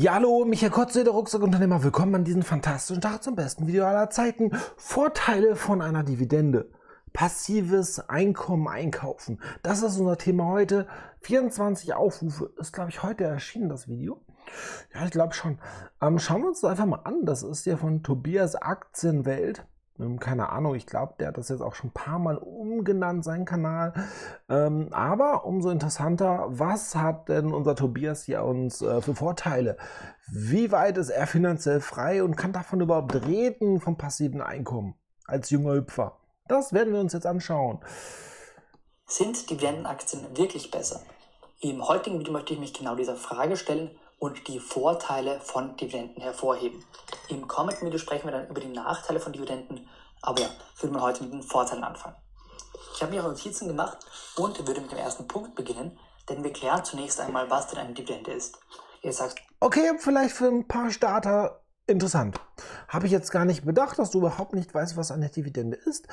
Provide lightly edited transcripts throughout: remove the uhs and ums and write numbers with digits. Ja, hallo, Michael Kotzur, der Rucksackunternehmer. Willkommen an diesem fantastischen Tag zum besten Video aller Zeiten. Vorteile von einer Dividende. Passives Einkommen einkaufen. Das ist unser Thema heute. 24 Aufrufe. Ist, glaube ich, heute erschienen, das Video. Ja, ich glaube schon. Schauen wir uns das einfach mal an. Das ist ja von Tobias Aktienwelt. Keine Ahnung, ich glaube, der hat das jetzt auch schon ein paar Mal umgenannt, seinen Kanal. Aber umso interessanter, was hat denn unser Tobias hier uns für Vorteile? Wie weit ist er finanziell frei und kann davon überhaupt reden, vom passiven Einkommen als junger Hüpfer? Das werden wir uns jetzt anschauen. Sind Dividendenaktien wirklich besser? Im heutigen Video möchte ich mich genau dieser Frage stellen und die Vorteile von Dividenden hervorheben. Im kommenden Video sprechen wir dann über die Nachteile von Dividenden, aber ja, würden wir heute mit den Vorteilen anfangen. Ich habe mir auch Notizen gemacht und würde mit dem ersten Punkt beginnen, denn wir klären zunächst einmal, was denn eine Dividende ist. Ihr sagt, okay, vielleicht für ein paar Starter interessant. Habe ich jetzt gar nicht bedacht, dass du überhaupt nicht weißt, was eine Dividende ist.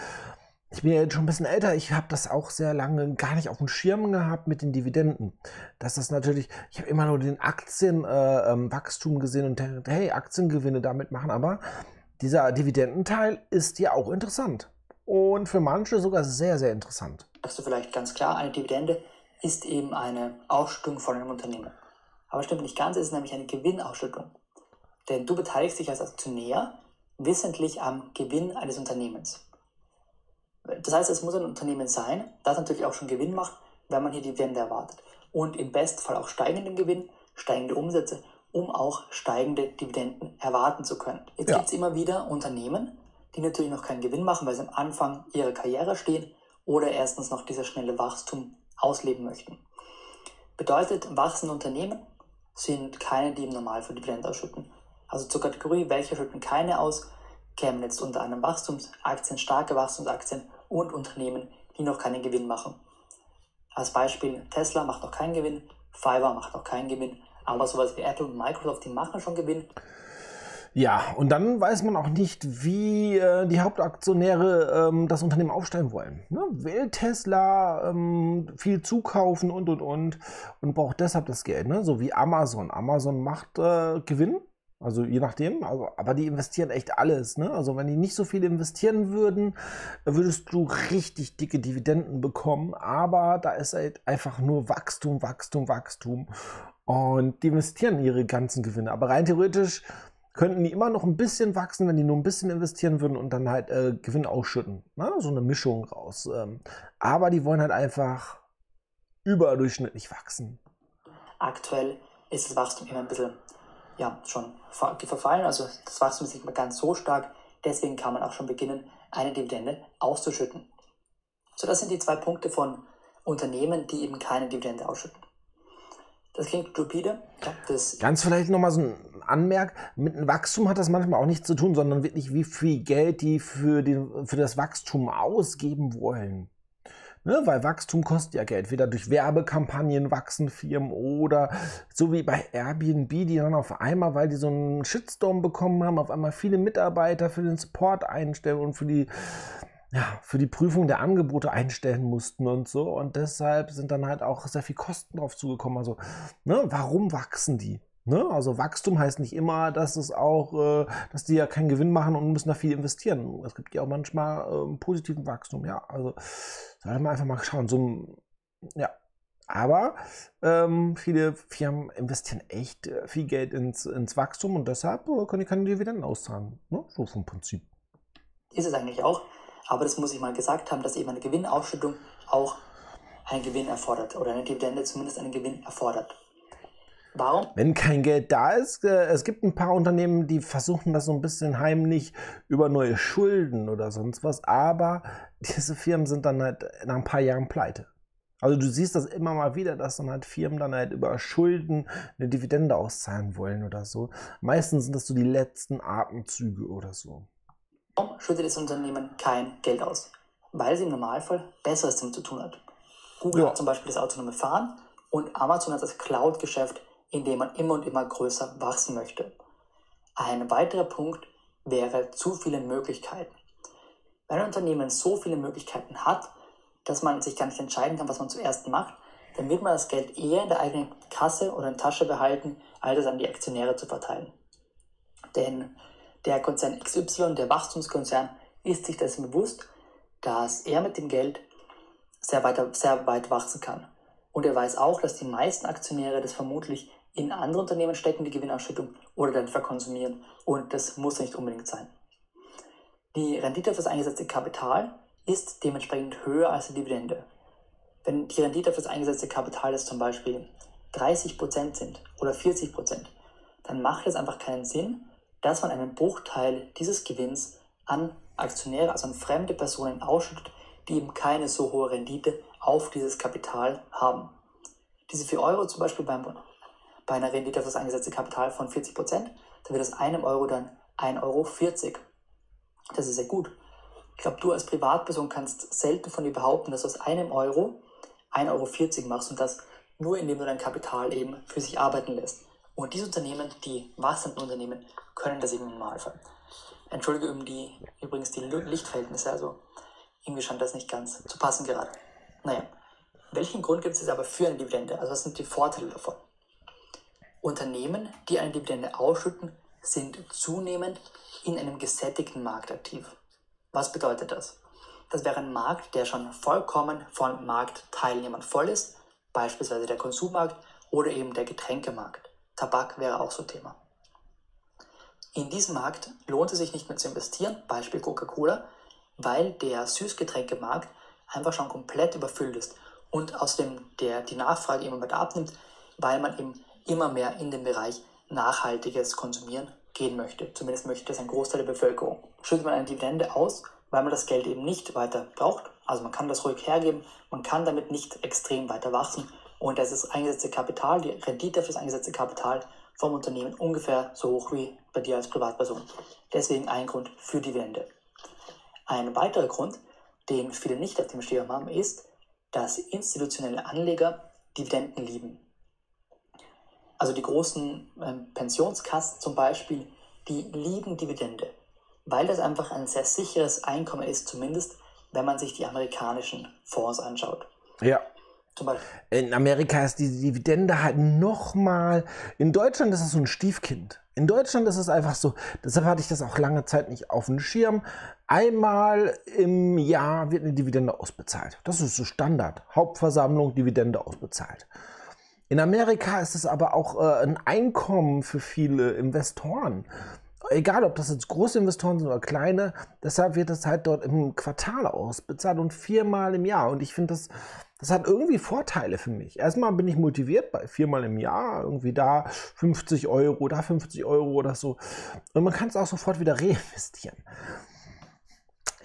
Ich bin ja jetzt schon ein bisschen älter, ich habe das auch sehr lange gar nicht auf dem Schirm gehabt mit den Dividenden. Das ist natürlich, ich habe immer nur den Aktienwachstum gesehen und denke, hey, Aktiengewinne damit machen, aber dieser Dividendenteil ist ja auch interessant. Und für manche sogar sehr, sehr interessant. Sagst du vielleicht ganz klar, eine Dividende ist eben eine Ausschüttung von einem Unternehmen. Aber stimmt nicht ganz, es ist nämlich eine Gewinnausschüttung. Denn du beteiligst dich als Aktionär wissentlich am Gewinn eines Unternehmens. Das heißt, es muss ein Unternehmen sein, das natürlich auch schon Gewinn macht, wenn man hier Dividende erwartet. Und im Bestfall auch steigenden Gewinn, steigende Umsätze, um auch steigende Dividenden erwarten zu können. Jetzt gibt es immer wieder Unternehmen, die natürlich noch keinen Gewinn machen, weil sie am Anfang ihrer Karriere stehen oder erstens noch dieses schnelle Wachstum ausleben möchten. Bedeutet, wachsende Unternehmen sind keine, die im Normalfall Dividende ausschütten. Also zur Kategorie, welche schütten keine aus, kämen jetzt unter anderem Wachstumsaktien, starke Wachstumsaktien und Unternehmen, die noch keinen Gewinn machen. Als Beispiel, Tesla macht noch keinen Gewinn, Fiverr macht noch keinen Gewinn, aber sowas wie Apple und Microsoft, die machen schon Gewinn. Ja, und dann weiß man auch nicht, wie die Hauptaktionäre das Unternehmen aufstellen wollen. Ne? Will Tesla viel zukaufen und braucht deshalb das Geld, ne? So wie Amazon. Amazon macht Gewinn. Also je nachdem, aber die investieren echt alles, ne? Also wenn die nicht so viel investieren würden, würdest du richtig dicke Dividenden bekommen, aber da ist halt einfach nur Wachstum, Wachstum, Wachstum und die investieren ihre ganzen Gewinne. Aber rein theoretisch könnten die immer noch ein bisschen wachsen, wenn die nur ein bisschen investieren würden und dann halt Gewinn ausschütten, ne? So eine Mischung raus. Aber die wollen halt einfach überdurchschnittlich wachsen. Aktuell ist das Wachstum immer ein bisschen... ja, schon verfallen, also das Wachstum ist nicht mehr ganz so stark, deswegen kann man auch schon beginnen, eine Dividende auszuschütten. So, das sind die zwei Punkte von Unternehmen, die eben keine Dividende ausschütten. Das klingt stupide. Ganz vielleicht nochmal so ein Anmerk, mit einem Wachstum hat das manchmal auch nichts zu tun, sondern wirklich wie viel Geld die für das Wachstum ausgeben wollen. Ne, weil Wachstum kostet ja Geld, weder durch Werbekampagnen wachsen Firmen oder so wie bei Airbnb, die dann auf einmal, weil die so einen Shitstorm bekommen haben, auf einmal viele Mitarbeiter für den Support einstellen und für die Prüfung der Angebote einstellen mussten und so. Und deshalb sind dann halt auch sehr viel Kosten drauf zugekommen. Also, ne, warum wachsen die? Ne? Also Wachstum heißt nicht immer, dass es auch, dass die ja keinen Gewinn machen und müssen da viel investieren. Es gibt ja auch manchmal positiven Wachstum, ja. Also sollte man einfach mal schauen. So, ja. Aber viele Firmen investieren echt viel Geld ins Wachstum und deshalb können die keine Dividenden auszahlen. Ne? So vom Prinzip. Ist es eigentlich auch, aber das muss ich mal gesagt haben, dass eben eine Gewinnausschüttung auch einen Gewinn erfordert oder eine Dividende zumindest einen Gewinn erfordert. Warum? Wenn kein Geld da ist, es gibt ein paar Unternehmen, die versuchen das so ein bisschen heimlich über neue Schulden oder sonst was, aber diese Firmen sind dann halt nach ein paar Jahren pleite. Also du siehst das immer mal wieder, dass dann halt Firmen dann halt über Schulden eine Dividende auszahlen wollen oder so. Meistens sind das so die letzten Atemzüge oder so. Warum schüttet das Unternehmen kein Geld aus? Weil sie im Normalfall Besseres damit zu tun hat. Google hat zum Beispiel das autonome Fahren und Amazon hat das Cloud-Geschäft, indem man immer und immer größer wachsen möchte. Ein weiterer Punkt wäre zu viele Möglichkeiten. Wenn ein Unternehmen so viele Möglichkeiten hat, dass man sich gar nicht entscheiden kann, was man zuerst macht, dann wird man das Geld eher in der eigenen Kasse oder in Tasche behalten, als es an die Aktionäre zu verteilen. Denn der Konzern XY, der Wachstumskonzern, ist sich dessen bewusst, dass er mit dem Geld sehr weit wachsen kann. Und er weiß auch, dass die meisten Aktionäre das vermutlich in andere Unternehmen stecken, die Gewinnausschüttung, oder dann verkonsumieren. Und das muss nicht unbedingt sein. Die Rendite auf das eingesetzte Kapital ist dementsprechend höher als die Dividende. Wenn die Rendite auf das eingesetzte Kapital jetzt zum Beispiel 30% sind oder 40%, dann macht es einfach keinen Sinn, dass man einen Bruchteil dieses Gewinns an Aktionäre, also an fremde Personen ausschüttet, die eben keine so hohe Rendite auf dieses Kapital haben. Diese 4 Euro zum Beispiel bei einer Rendite auf das eingesetzte Kapital von 40%, dann wird aus einem Euro dann 1,40 Euro. Das ist sehr gut. Ich glaube, du als Privatperson kannst selten von dir behaupten, dass du aus einem Euro 1,40 Euro machst, und das nur, indem du dein Kapital eben für sich arbeiten lässt. Und diese Unternehmen, die wachsenden Unternehmen, können das eben im Normalfall. Entschuldige übrigens die Lichtverhältnisse, also irgendwie scheint das nicht ganz zu passen gerade. Naja, welchen Grund gibt es jetzt aber für eine Dividende? Also was sind die Vorteile davon? Unternehmen, die eine Dividende ausschütten, sind zunehmend in einem gesättigten Markt aktiv. Was bedeutet das? Das wäre ein Markt, der schon vollkommen von Marktteilnehmern voll ist, beispielsweise der Konsummarkt oder eben der Getränkemarkt. Tabak wäre auch so ein Thema. In diesem Markt lohnt es sich nicht mehr zu investieren, Beispiel Coca-Cola, weil der Süßgetränkemarkt einfach schon komplett überfüllt ist und außerdem die Nachfrage immer weiter abnimmt, weil man eben immer mehr in den Bereich nachhaltiges Konsumieren gehen möchte. Zumindest möchte das ein Großteil der Bevölkerung. Schüttet man eine Dividende aus, weil man das Geld eben nicht weiter braucht, also man kann das ruhig hergeben, man kann damit nicht extrem weiter wachsen, und das ist eingesetzte Kapital, die Rendite für das eingesetzte Kapital vom Unternehmen ungefähr so hoch wie bei dir als Privatperson. Deswegen ein Grund für Dividende. Ein weiterer Grund, den viele nicht auf dem Schirm haben, ist, dass institutionelle Anleger Dividenden lieben. Also die großen Pensionskassen zum Beispiel, die lieben Dividende, weil das einfach ein sehr sicheres Einkommen ist, zumindest wenn man sich die amerikanischen Fonds anschaut. Ja. Zum Beispiel. In Amerika ist die Dividende halt nochmal, in Deutschland ist es so ein Stiefkind. In Deutschland ist es einfach so, deshalb hatte ich das auch lange Zeit nicht auf dem Schirm. Einmal im Jahr wird eine Dividende ausbezahlt. Das ist so Standard. Hauptversammlung, Dividende ausbezahlt. In Amerika ist es aber auch ein Einkommen für viele Investoren. Egal, ob das jetzt große Investoren sind oder kleine, deshalb wird das halt dort im Quartal ausbezahlt und 4-mal im Jahr. Und ich finde, das hat irgendwie Vorteile für mich. Erstmal bin ich motiviert bei 4-mal im Jahr, irgendwie da 50 Euro, da 50 Euro oder so. Und man kann es auch sofort wieder reinvestieren.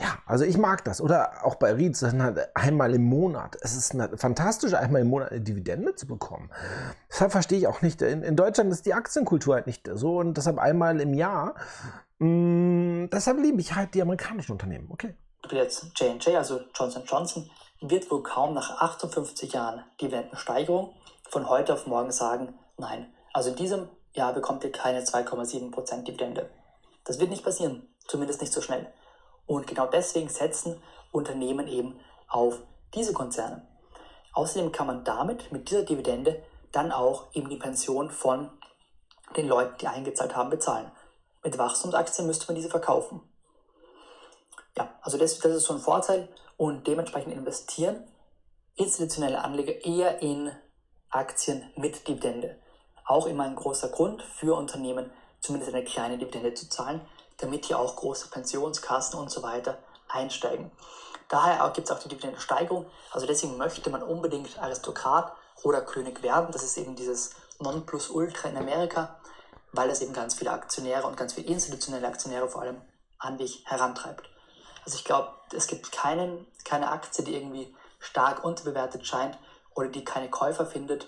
Ja, also ich mag das. Oder auch bei REITs, halt einmal im Monat. Es ist fantastisch, einmal im Monat eine Dividende zu bekommen. Deshalb verstehe ich auch nicht. In Deutschland ist die Aktienkultur halt nicht so, und deshalb einmal im Jahr. Deshalb liebe ich halt die amerikanischen Unternehmen. Okay. Jetzt J&J, also Johnson & Johnson, wird wohl kaum nach 58 Jahren Dividendensteigerung von heute auf morgen sagen, nein, also in diesem Jahr bekommt ihr keine 2,7% Dividende. Das wird nicht passieren, zumindest nicht so schnell. Und genau deswegen setzen Unternehmen eben auf diese Konzerne. Außerdem kann man damit, mit dieser Dividende, dann auch eben die Pension von den Leuten, die eingezahlt haben, bezahlen. Mit Wachstumsaktien müsste man diese verkaufen. Ja, also das ist so ein Vorteil, und dementsprechend investieren institutionelle Anleger eher in Aktien mit Dividende. Auch immer ein großer Grund für Unternehmen, zumindest eine kleine Dividende zu zahlen, damit hier auch große Pensionskassen und so weiter einsteigen. Daher gibt es auch die Dividendensteigerung. Also deswegen möchte man unbedingt Aristokrat oder König werden. Das ist eben dieses Nonplusultra in Amerika, weil es eben ganz viele Aktionäre und ganz viele institutionelle Aktionäre vor allem an dich herantreibt. Also ich glaube, es gibt keine Aktie, die irgendwie stark unterbewertet scheint oder die keine Käufer findet,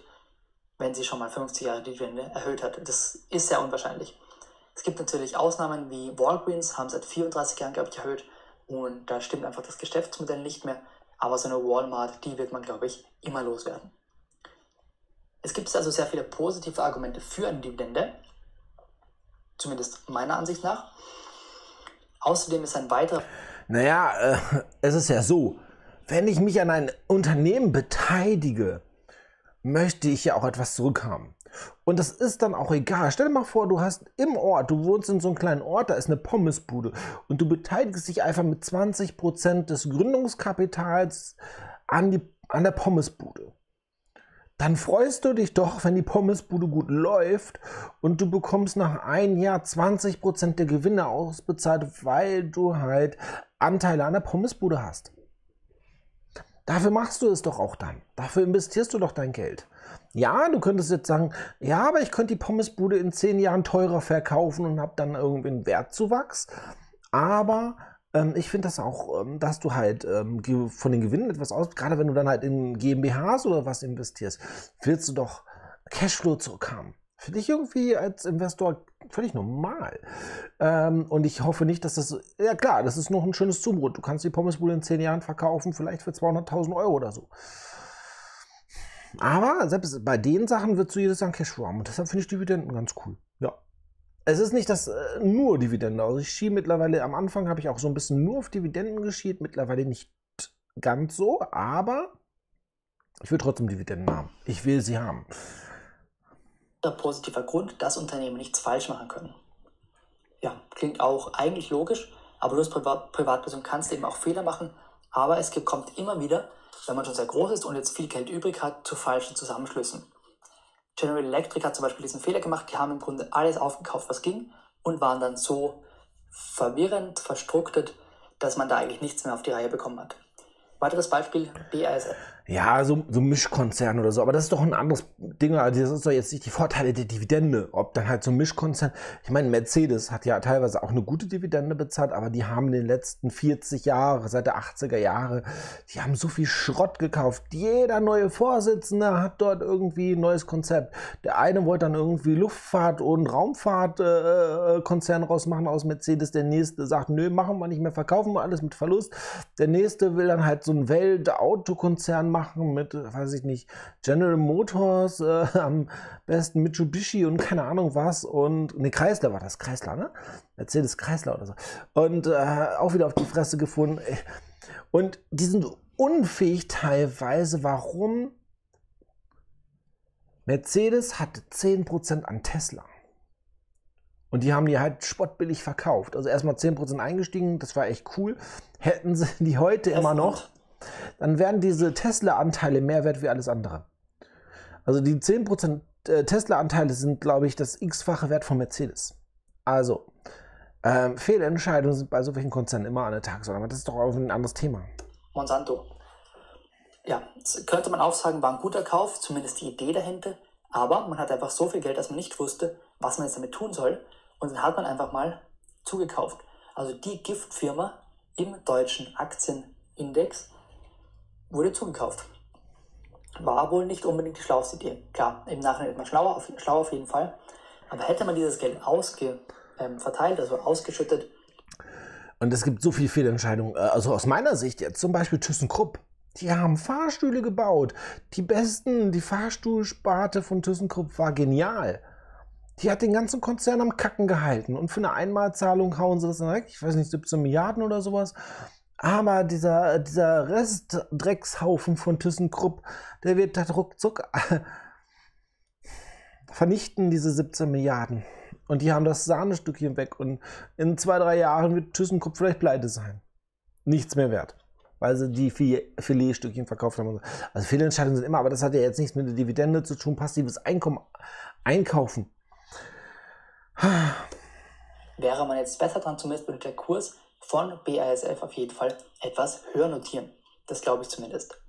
wenn sie schon mal 50 Jahre Dividende erhöht hat. Das ist sehr unwahrscheinlich. Es gibt natürlich Ausnahmen, wie Walgreens haben seit 34 Jahren, glaube ich, erhöht, und da stimmt einfach das Geschäftsmodell nicht mehr, aber so eine Walmart, die wird man, glaube ich, immer loswerden. Es gibt also sehr viele positive Argumente für eine Dividende, zumindest meiner Ansicht nach. Außerdem ist ein weiterer... Naja, es ist ja so, wenn ich mich an ein Unternehmen beteilige, möchte ich ja auch etwas zurückhaben. Und das ist dann auch egal. Stell dir mal vor, du hast im Ort, du wohnst in so einem kleinen Ort, da ist eine Pommesbude und du beteiligst dich einfach mit 20% des Gründungskapitals an der Pommesbude. Dann freust du dich doch, wenn die Pommesbude gut läuft und du bekommst nach einem Jahr 20% der Gewinne ausbezahlt, weil du halt Anteile an der Pommesbude hast. Dafür machst du es doch auch dann. Dafür investierst du doch dein Geld. Ja, du könntest jetzt sagen, ja, aber ich könnte die Pommesbude in 10 Jahren teurer verkaufen und habe dann irgendwie einen Wertzuwachs. Aber ich finde das auch, dass du halt von den Gewinnen etwas aus, gerade wenn du dann halt in GmbHs oder was investierst, willst du doch Cashflow zurückhaben. Finde ich irgendwie als Investor völlig normal. Und ich hoffe nicht, dass das, ja klar, das ist noch ein schönes Zubrot. Du kannst die Pommesbude in 10 Jahren verkaufen, vielleicht für 200.000 Euro oder so. Aber selbst bei den Sachen wirst du jedes Jahr Cashflow haben. Und deshalb finde ich Dividenden ganz cool. Ja. Es ist nicht das nur Dividende. Also ich schiebe mittlerweile, am Anfang habe ich auch so ein bisschen nur auf Dividenden geschielt, mittlerweile nicht ganz so, aber ich will trotzdem Dividenden haben. Ich will sie haben. Positiver Grund, dass Unternehmen nichts falsch machen können. Ja, klingt auch eigentlich logisch, aber du als Privatperson kannst eben auch Fehler machen, aber es kommt immer wieder, wenn man schon sehr groß ist und jetzt viel Geld übrig hat, zu falschen Zusammenschlüssen. General Electric hat zum Beispiel diesen Fehler gemacht, die haben im Grunde alles aufgekauft, was ging, und waren dann so verwirrend, verstruktet, dass man da eigentlich nichts mehr auf die Reihe bekommen hat. Weiteres Beispiel, BASF. Ja, so Mischkonzern oder so, aber das ist doch ein anderes Ding, also das ist doch jetzt nicht die Vorteile der Dividende, ob dann halt so ein Mischkonzern, ich meine, Mercedes hat ja teilweise auch eine gute Dividende bezahlt, aber die haben in den letzten 40 Jahren, seit der 80er Jahre, die haben so viel Schrott gekauft, jeder neue Vorsitzende hat dort irgendwie ein neues Konzept, der eine wollte dann irgendwie Luftfahrt- und Raumfahrtkonzern rausmachen aus Mercedes, der nächste sagt, nö, machen wir nicht mehr, verkaufen wir alles mit Verlust, der nächste will dann halt so ein Weltautokonzern machen mit, weiß ich nicht, General Motors, am besten Mitsubishi und keine Ahnung was und ne, Chrysler war das, Chrysler, ne? Mercedes Chrysler oder so. Und auch wieder auf die Fresse gefunden. Und die sind unfähig teilweise, warum? Mercedes hatte 10% an Tesla. Und die haben die halt spottbillig verkauft. Also erstmal 10% eingestiegen, das war echt cool. Hätten sie die heute immer noch, dann wären diese Tesla-Anteile mehr wert wie alles andere. Also die 10% Tesla-Anteile sind, glaube ich, das x-fache Wert von Mercedes. Also, Fehlentscheidungen sind bei so welchen Konzernen immer an der Tagesordnung. Aber das ist doch auch ein anderes Thema. Monsanto. Ja, könnte man auch sagen, war ein guter Kauf, zumindest die Idee dahinter. Aber man hat einfach so viel Geld, dass man nicht wusste, was man jetzt damit tun soll. Und dann hat man einfach mal zugekauft. Also die Giftfirma im deutschen Aktienindex wurde zugekauft. War wohl nicht unbedingt die schlauste Idee. Klar, im Nachhinein immer schlauer auf jeden Fall. Aber hätte man dieses Geld verteilt, also ausgeschüttet. Und es gibt so viele Fehlentscheidungen. Also aus meiner Sicht jetzt zum Beispiel ThyssenKrupp. Die haben Fahrstühle gebaut. Die Fahrstuhlsparte von ThyssenKrupp war genial. Die hat den ganzen Konzern am Kacken gehalten. Und für eine Einmalzahlung hauen sie das dann weg. Ich weiß nicht, 17 Milliarden oder sowas. Aber dieser Restdreckshaufen von ThyssenKrupp, der wird da ruckzuck vernichten, diese 17 Milliarden. Und die haben das Sahnestückchen weg. Und in 2-3 Jahren wird ThyssenKrupp vielleicht pleite sein. Nichts mehr wert. Weil sie die Filetstückchen verkauft haben. Also Fehlentscheidungen sind immer, aber das hat ja jetzt nichts mit der Dividende zu tun. Passives Einkommen, einkaufen. Wäre man jetzt besser dran, zumindest würde der Kurs von BASF auf jeden Fall etwas höher notieren. Das glaube ich zumindest.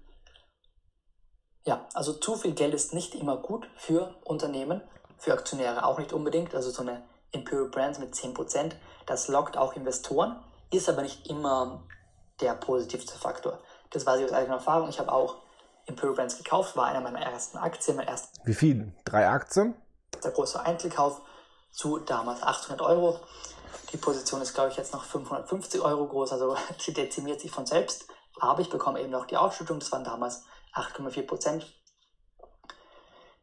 Ja, also zu viel Geld ist nicht immer gut für Unternehmen, für Aktionäre auch nicht unbedingt. Also so eine Imperial Brands mit 10%, das lockt auch Investoren, ist aber nicht immer der positivste Faktor. Das weiß ich aus eigener Erfahrung. Ich habe auch Imperial Brands gekauft, war einer meiner ersten Aktien. Wie viel? 3 Aktien? Der große Einzelkauf zu damals 800 Euro. Die Position ist, glaube ich, jetzt noch 550 Euro groß, also sie dezimiert sich von selbst. Aber ich bekomme eben noch die Ausschüttung, das waren damals 8,4%.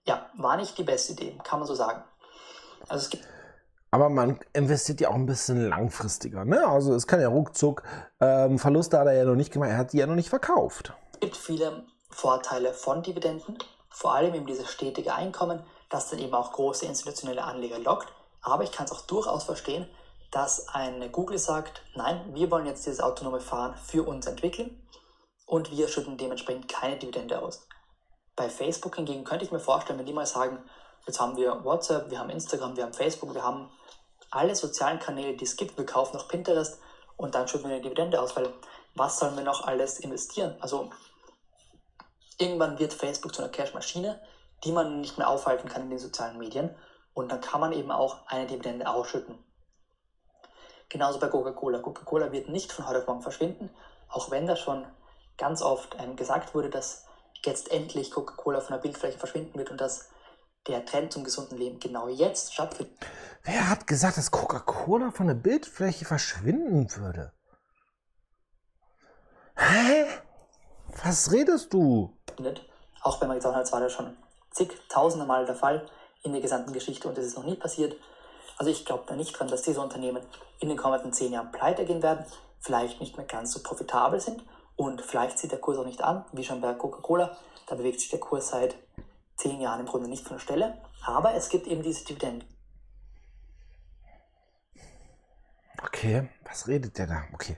Ja, war nicht die beste Idee, kann man so sagen. Also es gibt aber man investiert ja auch ein bisschen langfristiger, ne? Also es kann ja ruckzuck, Verluste hat er ja noch nicht gemacht, er hat die ja noch nicht verkauft. Es gibt viele Vorteile von Dividenden, vor allem eben dieses stetige Einkommen, das dann eben auch große institutionelle Anleger lockt. Aber ich kann es auch durchaus verstehen, dass eine Google sagt, nein, wir wollen jetzt dieses autonome Fahren für uns entwickeln und wir schütten dementsprechend keine Dividende aus. Bei Facebook hingegen könnte ich mir vorstellen, wenn die mal sagen, jetzt haben wir WhatsApp, wir haben Instagram, wir haben Facebook, wir haben alle sozialen Kanäle, die es gibt, wir kaufen noch Pinterest und dann schütten wir eine Dividende aus, weil was sollen wir noch alles investieren? Also irgendwann wird Facebook zu einer Cashmaschine, die man nicht mehr aufhalten kann in den sozialen Medien und dann kann man eben auch eine Dividende ausschütten. Genauso bei Coca-Cola. Coca-Cola wird nicht von heute auf morgen verschwinden, auch wenn da schon ganz oft gesagt wurde, dass jetzt endlich Coca-Cola von der Bildfläche verschwinden wird und dass der Trend zum gesunden Leben genau jetzt stattfindet. Wer hat gesagt, dass Coca-Cola von der Bildfläche verschwinden würde? Hä? Was redest du? Auch bei McDonald's war das schon zigtausende Mal der Fall in der gesamten Geschichte und das ist noch nie passiert. Also ich glaube da nicht dran, dass diese Unternehmen in den kommenden 10 Jahren pleite gehen werden, vielleicht nicht mehr ganz so profitabel sind und vielleicht zieht der Kurs auch nicht an, wie schon bei Coca-Cola. Da bewegt sich der Kurs seit 10 Jahren im Grunde nicht von der Stelle, aber es gibt eben diese Dividenden. Okay, was redet der da? Okay.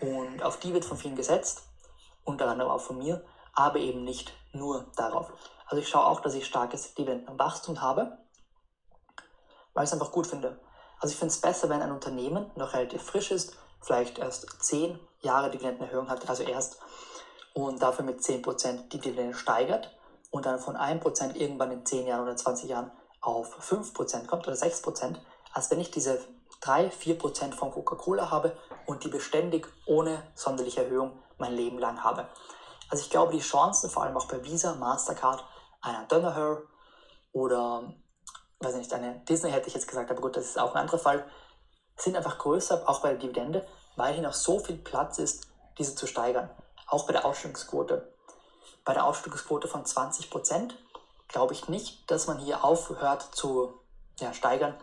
Und auf die wird von vielen gesetzt, unter anderem auch von mir, aber eben nicht nur darauf. Also ich schaue auch, dass ich starkes Dividendenwachstum habe, weil ich es einfach gut finde. Also ich finde es besser, wenn ein Unternehmen noch relativ frisch ist, vielleicht erst 10 Jahre Dividendenerhöhung hat, also erst und dafür mit 10% die Dividende steigert und dann von 1% irgendwann in 10 Jahren oder 20 Jahren auf 5% kommt oder 6%, als wenn ich diese 3-4% von Coca-Cola habe und die beständig ohne sonderliche Erhöhung mein Leben lang habe. Also ich glaube, die Chancen, vor allem auch bei Visa, Mastercard, einer Dönerher oder, weiß nicht, eine Disney hätte ich jetzt gesagt, aber gut, das ist auch ein anderer Fall, sind einfach größer, auch bei der Dividende, weil hier noch so viel Platz ist, diese zu steigern. Auch bei der Ausschüttungsquote. Bei der Ausschüttungsquote von 20% glaube ich nicht, dass man hier aufhört zu steigern,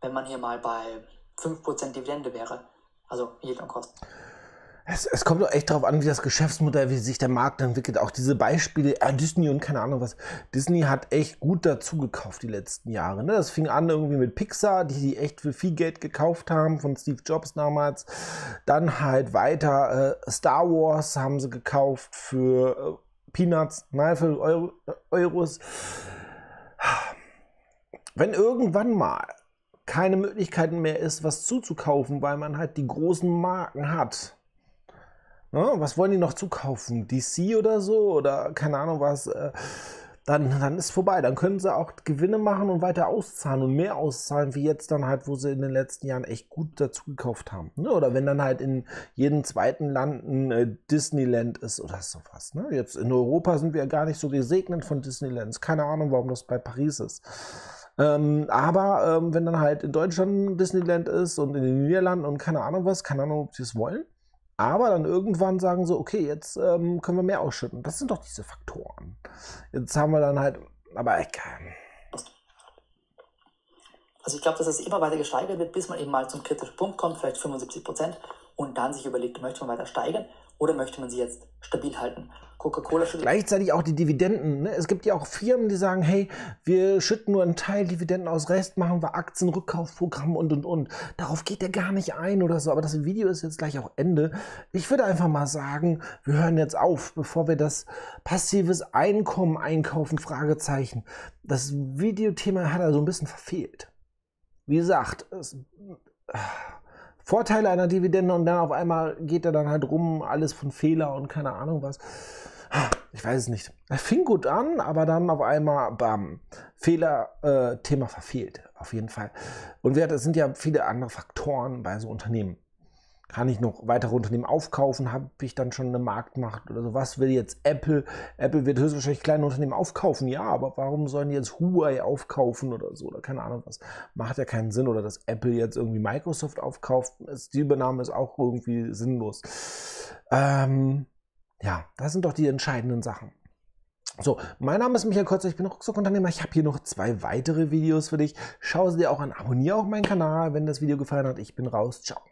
wenn man hier mal bei 5% Dividende wäre. Also je nach Kosten. Es kommt doch echt darauf an, wie das Geschäftsmodell, wie sich der Markt entwickelt. Auch diese Beispiele, Disney und keine Ahnung was. Disney hat echt gut dazu gekauft die letzten Jahre. Ne? Das fing an irgendwie mit Pixar, die echt für viel Geld gekauft haben, von Steve Jobs damals. Dann halt weiter Star Wars haben sie gekauft für Peanuts, nein, für Euros. Wenn irgendwann mal keine Möglichkeiten mehr ist, was zuzukaufen, weil man halt die großen Marken hat. Was wollen die noch zukaufen? DC oder so? Oder keine Ahnung was. Dann ist vorbei. Dann können sie auch Gewinne machen und weiter auszahlen und mehr auszahlen, wie jetzt dann halt, wo sie in den letzten Jahren echt gut dazu gekauft haben. Oder wenn dann halt in jedem zweiten Land ein Disneyland ist oder sowas. Jetzt in Europa sind wir ja gar nicht so gesegnet von Disneylands. Keine Ahnung, warum das bei Paris ist. Aber wenn dann halt in Deutschland Disneyland ist und in den Niederlanden und keine Ahnung was, keine Ahnung, ob sie es wollen. Aber dann irgendwann sagen so, okay, jetzt können wir mehr ausschütten. Das sind doch diese Faktoren. Jetzt haben wir dann halt, aber egal. Also ich glaube, dass es immer weiter gesteigert wird, bis man eben mal zum kritischen Punkt kommt, vielleicht 75% und dann sich überlegt, möchte man weiter steigern oder möchte man sie jetzt stabil halten. Coca-Cola schüttet gleichzeitig auch die Dividenden. Ne? Es gibt ja auch Firmen, die sagen, hey, wir schütten nur einen Teil Dividenden aus, Rest machen wir Aktienrückkaufprogramm und. Darauf geht der gar nicht ein oder so. Aber das Video ist jetzt gleich auch Ende. Ich würde einfach mal sagen, wir hören jetzt auf, bevor wir das passives Einkommen einkaufen, Fragezeichen. Das Videothema hat er so ein bisschen verfehlt. Wie gesagt, Vorteile einer Dividende und dann auf einmal geht er dann halt rum, alles von Fehler und keine Ahnung was. Ich weiß es nicht. Er fing gut an, aber dann auf einmal, bam, Fehler-Thema verfehlt, auf jeden Fall. Und es sind ja viele andere Faktoren bei so Unternehmen. Kann ich noch weitere Unternehmen aufkaufen? Habe ich dann schon eine Marktmacht oder so? Was will jetzt Apple? Apple wird höchstwahrscheinlich kleine Unternehmen aufkaufen, ja, aber warum sollen die jetzt Huawei aufkaufen oder so? Oder keine Ahnung was. Macht ja keinen Sinn. Oder dass Apple jetzt irgendwie Microsoft aufkauft. Die Übernahme ist auch irgendwie sinnlos. Das sind doch die entscheidenden Sachen. So, mein Name ist Michael Kotzur, ich bin Rucksackunternehmer. Ich habe hier noch 2 weitere Videos für dich. Schau sie dir auch an, abonniere auch meinen Kanal, wenn das Video gefallen hat. Ich bin raus, ciao.